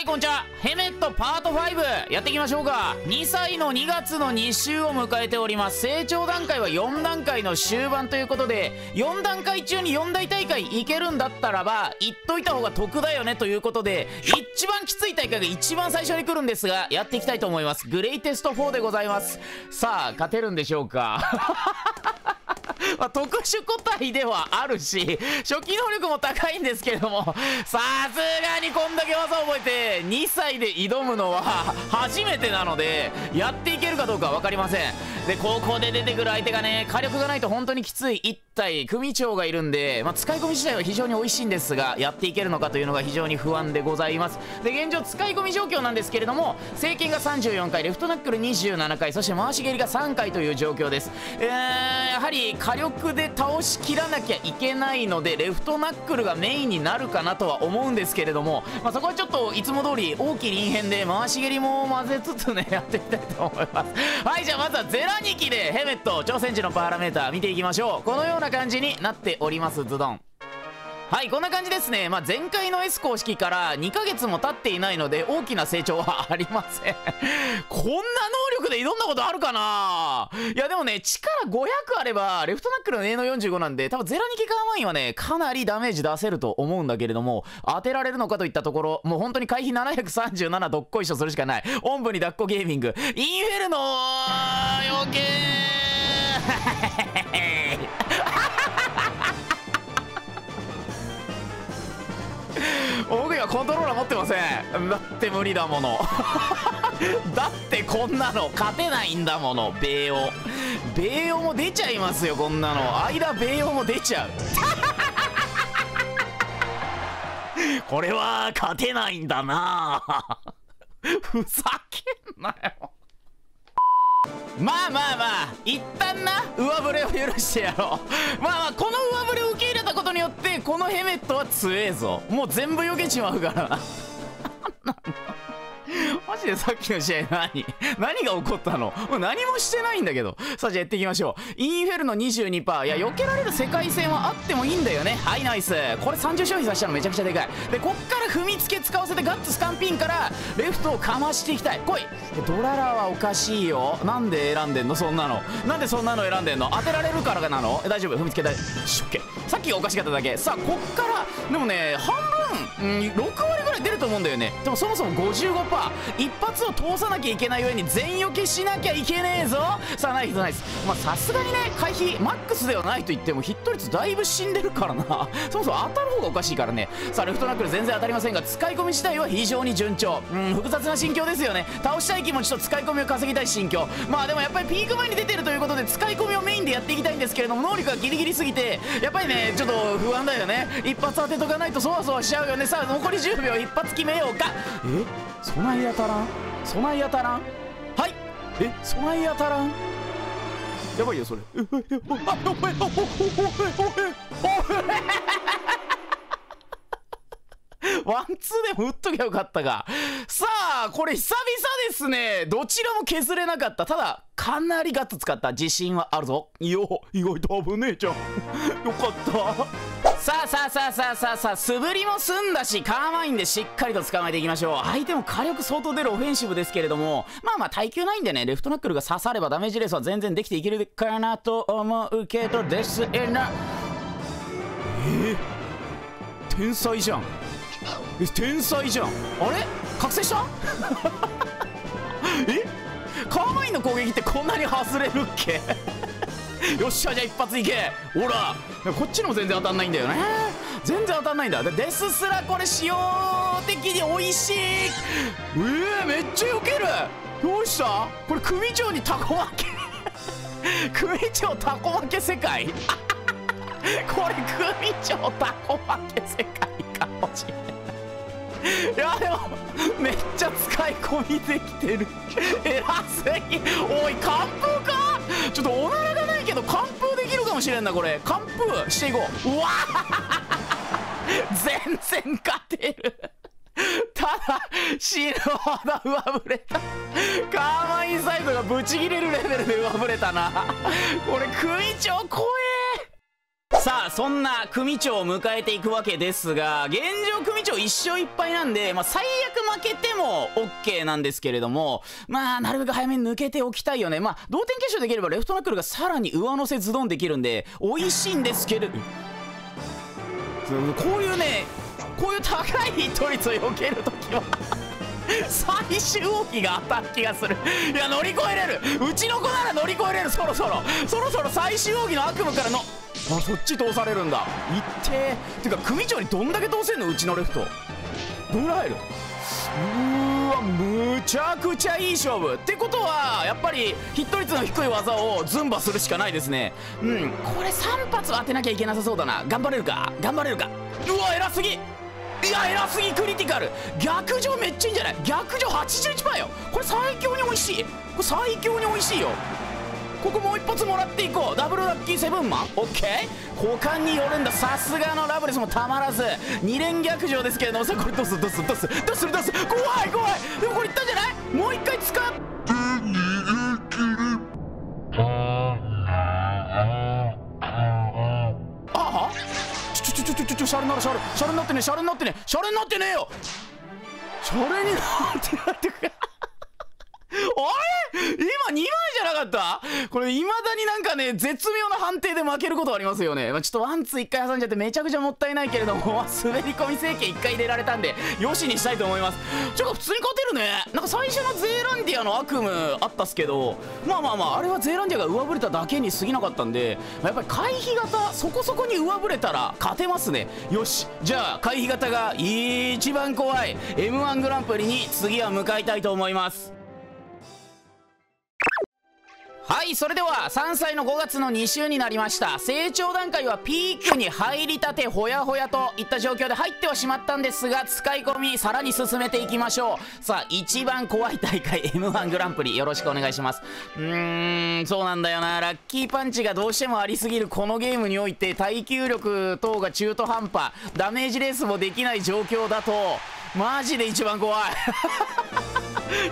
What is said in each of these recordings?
はい、こんにちは。ヘメットパート5やっていきましょうか。2歳の2月の2週を迎えております。成長段階は4段階の終盤ということで、4段階中に4大大会行けるんだったらば行っといた方が得だよねということで、一番きつい大会が一番最初に来るんですが、やっていきたいと思います。グレイテスト4でございます。さあ、勝てるんでしょうか。まあ、特殊個体ではあるし、初期能力も高いんですけれども、さすがにこんだけ技を覚えて2歳で挑むのは初めてなので、やっていけるかどうか分かりません。で、ここで出てくる相手がね、火力がないと本当にきつい1体組長がいるんで、まあ、使い込み自体は非常に美味しいんですが、やっていけるのかというのが非常に不安でございます。で、現状使い込み状況なんですけれども、聖剣が34回、レフトナックル27回、そして回し蹴りが3回という状況です。やはり火力で倒しきらなきゃいけないので、レフトナックルがメインになるかなとは思うんですけれども、まあ、そこはちょっといつも通り大きい輪変で回し蹴りも混ぜつつね、やっていきたいと思います。はい、じゃあまずはゼラニキでヘメット挑戦時のパラメーター見ていきましょう。このような感じになっております。ズドン。はい、こんな感じですね。まあ、前回の S 公式から2ヶ月も経っていないので、大きな成長はありません。こんな能力で挑んだことあるかな。いや、でもね、力500あれば、レフトナックルの A の45なんで、多分ゼラニキカーマインはね、かなりダメージ出せると思うんだけれども、当てられるのかといったところ、もう本当に回避737どっこいしょするしかない。おんぶに抱っこゲーミング。インフェルノー余計僕はコントローラー持ってません。だって無理だもの。だってこんなの勝てないんだもの。米欧も出ちゃいますよ、こんなの。間米欧も出ちゃう。これは勝てないんだな。ふざけんなよ。まあまあまあ、一旦な、上振れを許してやろう。まあまあ、この上振れを受け入れたことによって、このヘメットは強えぞ。もう全部避けちまうからな。マジでさっきの試合何が起こったの。もう何もしてないんだけど。さあ、じゃあやっていきましょう。インフェルノ 22%。 いや、避けられる世界戦はあってもいいんだよね。はい、ナイス。これ30消費させたのめちゃくちゃでかい。で、こっから踏みつけ使わせて、ガッツスカンピンからレフトをかましていきたい。来い。ドララはおかしいよ。なんで選んでんの、そんなの。なんでそんなの選んでんの。当てられるからなの。大丈夫、踏みつけたい。しょっけ、さっきがおかしかっただけ。さあ、こっからでもね、半分、6割ぐらい出ると思うんだよね。でもそもそも 55%、一発を通さなきゃいけない上に全避けしなきゃいけねえぞ。さあ、ナイスナイス。まあ、さすがにね、回避マックスではないと言ってもヒット率だいぶ死んでるからな。そもそも当たる方がおかしいからね。さあ、レフトナックル全然当たりませんが、使い込み自体は非常に順調。複雑な心境ですよね。倒したい気持ちと使い込みを稼ぎたい心境。まあでもやっぱりピーク前に出てるということで、使い込みをメインでやっていきたいんですけれども、能力がギリギリすぎてやっぱりね、ちょっと不安だよね。一発当てとかないとそわそわしちゃうよね。さあ、残り10秒、一発決めようか。備え当たらん。はい、備え当たらん。やばいよそれ。ワンツーでも打っときゃよかったが。さあ、これ久々ですね。どちらも削れなかった。ただかなりガッと使った。自信はあるぞ。いや、意外と危ねえじゃん。よかった。さあ、素振りも済んだし、カーマインでしっかりと捕まえていきましょう。相手も火力相当出るオフェンシブですけれども、まあまあ耐久ないんでね、レフトナックルが刺さればダメージレースは全然できていけるかなと思うけどですな。天才じゃん。天才じゃん。あれ、覚醒した。カーマインの攻撃ってこんなに外れるっけ。よっしゃ、じゃあ一発いけ。ほら、こっちのも全然当たんないんだよね。全然当たんないんだ。デスすらこれ使用的に美味しい。めっちゃ避ける。どうした、これ組長にタコ負け。組長タコ負け世界。これ組長タコ負け世界かもしれない。いや、でもめっちゃ使い込みできてる。偉すぎ。おい、完封か。ちょっとおならがないけど完封できるかもしれんな。これ完封していこう。うわ全然勝てる。ただ死ぬほど上振れた。カーマインサイドがブチギレるレベルで上振れたな。これ組長怖え。さあそんな組長を迎えていくわけですが、現状組長1勝1敗なんで、最悪負けても OK なんですけれども、なるべく早めに抜けておきたいよね。同点決勝できればレフトナックルがさらに上乗せズドンできるんで美味しいんですけれど、こういうね、こういう高いヒット率を避けるときは最終王旗が当たる気がする。いや乗り越えれる、うちの子なら乗り越えれる。そろそろ最終王旗の悪夢からのそっち通されるんだ。いってー、てか組長にどんだけ通せんの。うちのレフトどらえる。むちゃくちゃいい勝負ってことは、やっぱりヒット率の低い技をズンバするしかないですね。これ3発当てなきゃいけなさそうだな。頑張れるか。うわ偉すぎ、偉すぎ。クリティカル逆上めっちゃいいんじゃない。逆上 81% よ。これ最強に美味しい、これ最強に美味しいよ。ここもう一発もらっていこう。ダブルラッキーセブンマン OK。 股間に寄るんだ。さすがのラブレスもたまらず2連逆上ですけれども、さあこれどうする。怖い。でもこれいったんじゃない。もう一回使ってシャレになってねえよ。シャレになってない。あれ今2枚じゃなかった。これいまだになんかね、絶妙な判定で負けることありますよね。ちょっとワンツー1回挟んじゃってめちゃくちゃもったいないけれども、滑り込み整形1回入れられたんでよしにしたいと思います。ちょっと普通に勝てるね。なんか最初のゼーランディアの悪夢あったっすけど、あれはゼーランディアが上振れただけに過ぎなかったんで、やっぱり回避型そこそこに上振れたら勝てますね。よし、じゃあ回避型が一番怖い M1 グランプリに次は向かいたいと思います。はい、それでは山菜の5月の2週になりました。成長段階はピークに入りたてほやほやといった状況で入ってはしまったんですが、使い込みさらに進めていきましょう。さあ一番怖い大会 M1 グランプリよろしくお願いします。そうなんだよな。ラッキーパンチがどうしてもありすぎるこのゲームにおいて、耐久力等が中途半端、ダメージレースもできない状況だとマジで一番怖い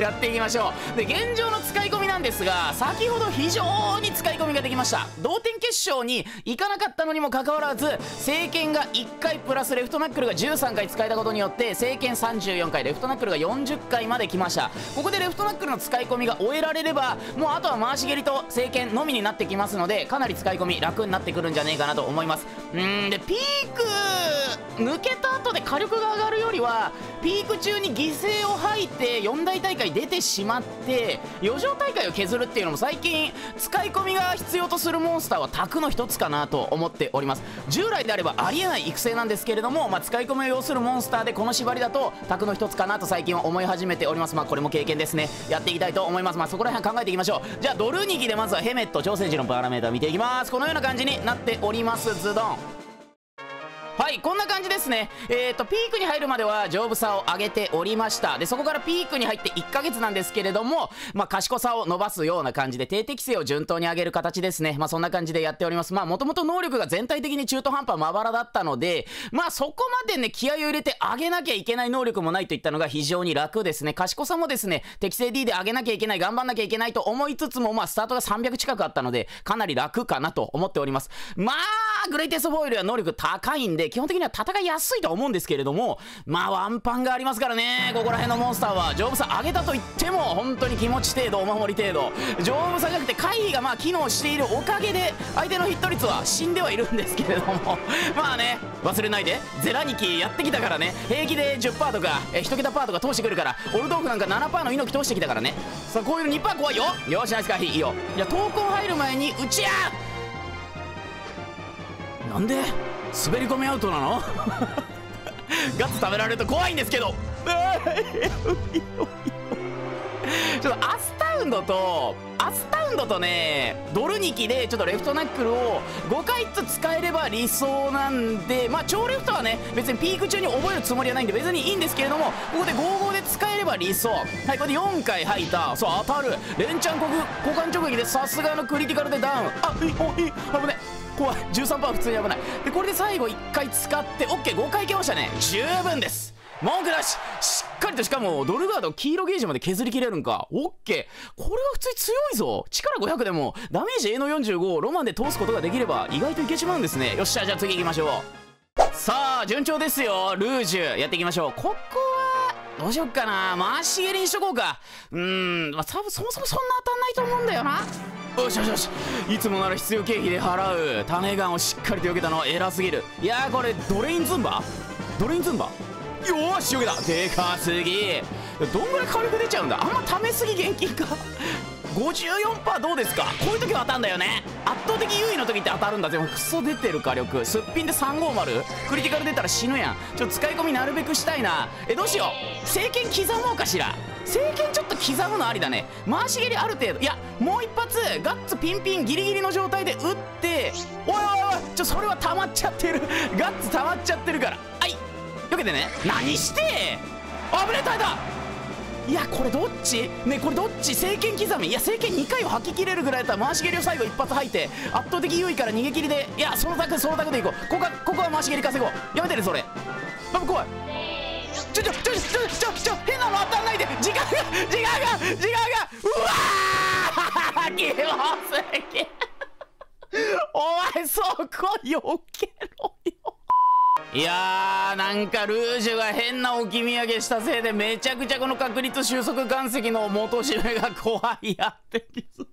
やっていきましょう。で、現状の使い込みなんですが、先ほど非常に使い込みができました。同点決勝に行かなかったのにもかかわらず、聖剣が1回プラスレフトナックルが13回使えたことによって聖剣34回レフトナックルが40回まで来ました。ここでレフトナックルの使い込みが終えられれば、もうあとは回し蹴りと聖剣のみになってきますので、かなり使い込み楽になってくるんじゃねえかなと思います。でピーク抜けた後で火力が上がるよりは、ピーク中に犠牲を吐いて4大大会出てしまって余剰大会を削るっていうのも、最近使い込みが必要とするモンスターは卓の一つかなと思っております。従来であればありえない育成なんですけれども、使い込みを要するモンスターでこの縛りだと卓の一つかなと最近は思い始めております。これも経験ですね。やっていきたいと思います。そこら辺考えていきましょう。じゃあドルーニキでまずはヘメット調整時のパラメータ見ていきます。このような感じになっております。ズドン。はい、こんな感じですね。ピークに入るまでは丈夫さを上げておりました。で、そこからピークに入って1ヶ月なんですけれども、賢さを伸ばすような感じで、定適性を順当に上げる形ですね。そんな感じでやっております。もともと能力が全体的に中途半端まばらだったので、そこまでね、気合を入れて上げなきゃいけない能力もないといったのが非常に楽ですね。賢さもですね、適性 D で上げなきゃいけない、頑張んなきゃいけないと思いつつも、スタートが300近くあったので、かなり楽かなと思っております。グレイテストフォイルは能力高いんで、基本的には戦いやすいとは思うんですけれども、ワンパンがありますからね。ここら辺のモンスターは丈夫さ上げたと言っても本当に気持ち程度、お守り程度、丈夫さじゃなくて回避が機能しているおかげで相手のヒット率は死んではいるんですけれどもね、忘れないでゼラニキやってきたからね。平気で 10% とか1桁パーとか通してくるから、オルドーフなんか 7% の猪木通してきたからね。さあこういうの 2% 怖いよ。よしナイス回避、いいよ。じゃあ闘魂入る前にうちやー、なんで滑り込みアウトなのガツ食べられると怖いんですけどちょっとアスタウンドとね、ドルニキでちょっとレフトナックルを5回ずつ使えれば理想なんで、超レフトはね別にピーク中に覚えるつもりはないんで別にいいんですけれども、ここで55で使えれば理想。はい、これで4回吐いた。そう、当たる連チャン交換直撃でさすがのクリティカルでダウン。危ねえ、怖い。 13% 普通に危ない。でこれで最後1回使って OK5 回いけましたね。十分です。文句なし。しっかりンとしかもドルガード黄色ゲージまで削り切れるんか。オッケー。これは普通に強いぞ。力500でもダメージ A の45ロマンで通すことができれば意外といけちまうんですね。よっしゃ、じゃあ次行きましょう。さあ順調ですよ。ルージュやっていきましょう。ここはどうしよっかな。回し蹴りにしとこうか。まあ、そもそもそんな当たんないと思うんだよな。よしよしよし、いつもなら必要経費で払う種ガンをしっかりと避けたの偉すぎる。いやー、これドレインズンバ、ドレインズンバ、よーし避けた。でかすぎ。どんぐらい火力出ちゃうんだ。あんまためすぎ現金か。54% どうですか。こういう時は当たるんだよね。圧倒的優位の時って当たるんだ。でもクソ出てる火力すっぴんで350、クリティカル出たら死ぬやん。ちょっと使い込みなるべくしたいな。どうしよう。聖剣刻もうかしら。聖剣ちょっと刻むのありだね。回し蹴りある程度、いやもう一発ガッツピンピンギリギリの状態で打って、おいおいおい、それは溜まっちゃってる。ガッツ溜まっちゃってるから、はい避けてね。何して、危ねえ耐えた。いやこれどっちね、これどっち。聖剣刻み、いや聖剣2回を吐き切れるぐらいだったら回し蹴りを最後一発吐いて圧倒的優位から逃げ切りで、いやそのタクそのタクでいこう。ここは回し蹴り稼ごう。やめてねそれ、多分怖い。ちょ変なの当たんないで。時間がうわーキモすぎ。お前そこよけろよ。いやー、なんかルージュが変な置き土産したせいでめちゃくちゃこの確率収束岩石の元締めが怖いやってきそう。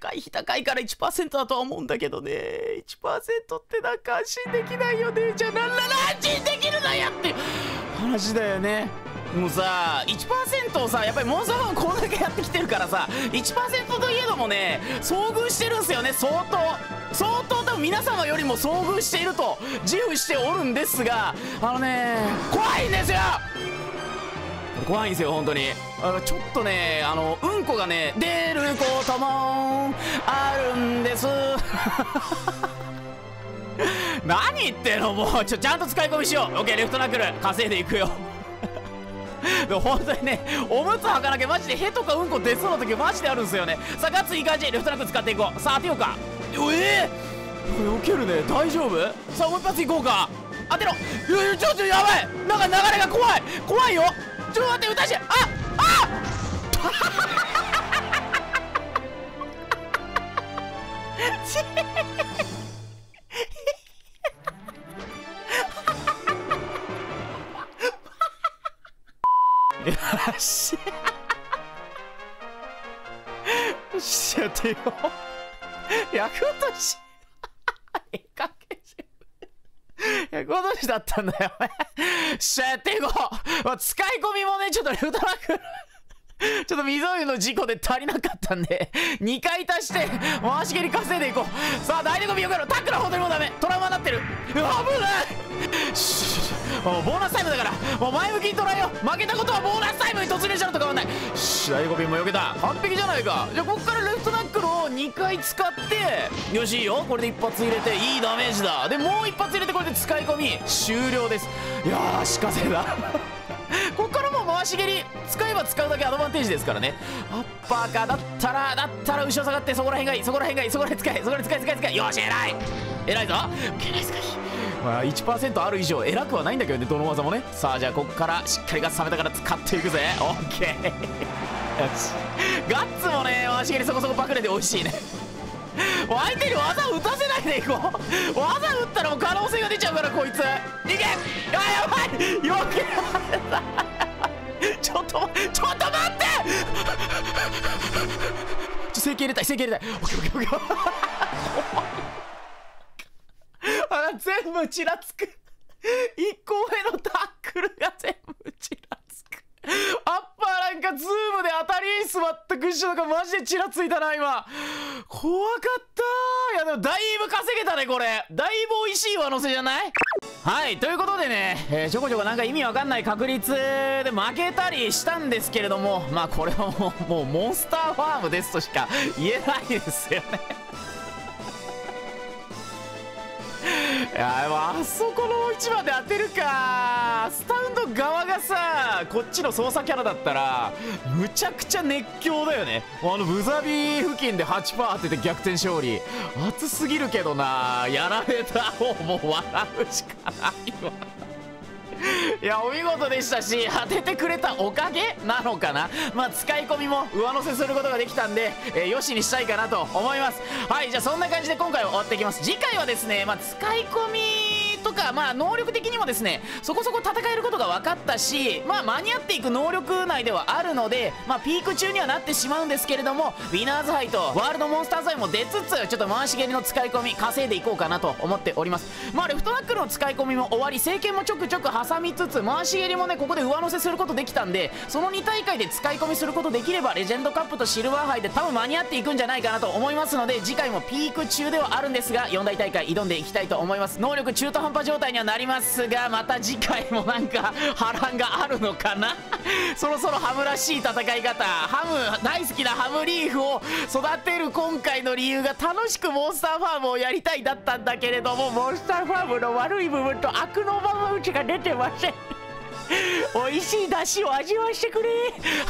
回避高いから 1% だとは思うんだけどね。 1% ってなんか安心できないよね。じゃあなんら安心できるなやって話だよね。もうさ 1% をさ、やっぱりモンスターファンこんだけやってきてるからさ、 1% といえどもね遭遇してるんすよね。相当多分皆様よりも遭遇していると自負しておるんですが、怖いんですよ。怖いんですよ本当に。ちょっとねうんこがね出ることもあるんです。何言ってんの。もうちゃんと使い込みしよう。オッケー、レフトナックル稼いでいくよ。でも本当にね、おむつ履かなきゃマジでヘとかうんこ出そうな時マジであるんですよね。さあガッツいい感じ、レフトナックル使っていこう。さあ当てようか。これ避けるね。大丈夫。さあもう一発いこうか。当てろ。ちょやばい、なんか流れが怖いよ。ちょっと待って、歌して、よしよしやってよ。ヤクオトシだったんだよ。しゃやっていこう。まあ、使い込みもねちょっとレフトナックルちょっと湖の事故で足りなかったんで2回足して回し蹴り稼いでいこう。さあ大手ゴミよけろ。タックルは本当にもうダメ、トラウマになってる。危ないし、もうボーナスタイムだからもう前向きに捉えよう。負けたことはボーナスタイムに突入したのと変わんないし。大手ゴミも避けた、完璧じゃないか。じゃあここからレフトナックルを2回使ってよし、いいよ。これで一発入れていいダメージだ。でもう一発入れてこれで使い込み終了です。いやーしかせだ。ここからもう回し蹴り使えば使うだけアドバンテージですからね。アッパーか。だったら後ろ下がって、そこらへんがいい。よし偉いぞ。まあ 1% ある以上偉くはないんだけどね、どの技もね。さあじゃあここからしっかりガッツ冷めたから使っていくぜ。オッケー。ガッツもね回し蹴りそこそこパクれて美味しいね。もう相手に技打たせないでいこう。技打ったらもう可能性が出ちゃうからこいつ。いけ、やばいよけられた。ちょっと待って。整形入れたい。オッケー。あら全部ちらつく。1個目のタックルが全部ちらつく。アッパーなんかズームで当たりに座ったクッションがマジでちらついたな今。怖かったー。いやでもだいぶ稼げたねこれ。だいぶ美味しい上乗せじゃない？はい、ということでね、ちょこちょこなんか意味わかんない確率で負けたりしたんですけれども、まあこれはもうモンスターファームですとしか言えないですよね。いやでもあそこの一番で当てるか。スタウンド側がさこっちの操作キャラだったらむちゃくちゃ熱狂だよね。ブザビー付近で 8% 当てて逆転勝利、熱すぎるけどな。やられた方も笑うしかないわ。いやお見事でしたし、当ててくれたおかげなのかな、まあ使い込みも上乗せすることができたんで、よしにしたいかなと思います。はい、じゃあそんな感じで今回は終わっていきます。次回はですね、まあ使い込みとか、まあ能力的にもですねそこそこ戦えることが分かったし、まあ間に合っていく能力内ではあるので、まあピーク中にはなってしまうんですけれども、ウィナーズ杯とワールドモンスターズ杯も出つつ、ちょっと回し蹴りの使い込み稼いでいこうかなと思っております。まあレフトナックルの使い込みも終わり、聖剣もちょくちょく挟みつつ、回し蹴りもねここで上乗せすることできたんで、その2大会で使い込みすることできればレジェンドカップとシルバー杯で多分間に合っていくんじゃないかなと思いますので、次回もピーク中ではあるんですが4大大会挑んでいきたいと思います。能力中途半端状態にはなりますが、また次回もなんか波乱があるのかなそろそろハムらしい戦い方、ハム大好きなハムリーフを育てる今回の理由が、楽しくモンスターファームをやりたいだったんだけれども、モンスターファームの悪い部分と悪のままうちが出てません美味しい出汁を味わしてくれ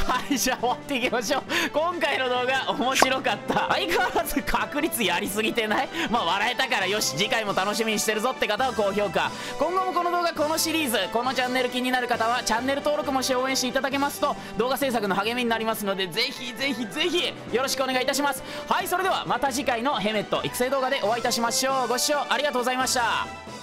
はい、じゃあ終わっていきましょう。今回の動画面白かった、相変わらず確率やりすぎてない？まあ笑えたからよし、次回も楽しみにしてるぞって方は高評価、今後もこの動画、このシリーズ、このチャンネル気になる方はチャンネル登録もして応援していただけますと動画制作の励みになりますので、ぜひぜひぜひよろしくお願いいたします。はい、それではまた次回のヘメット育成動画でお会いいたしましょう。ご視聴ありがとうございました。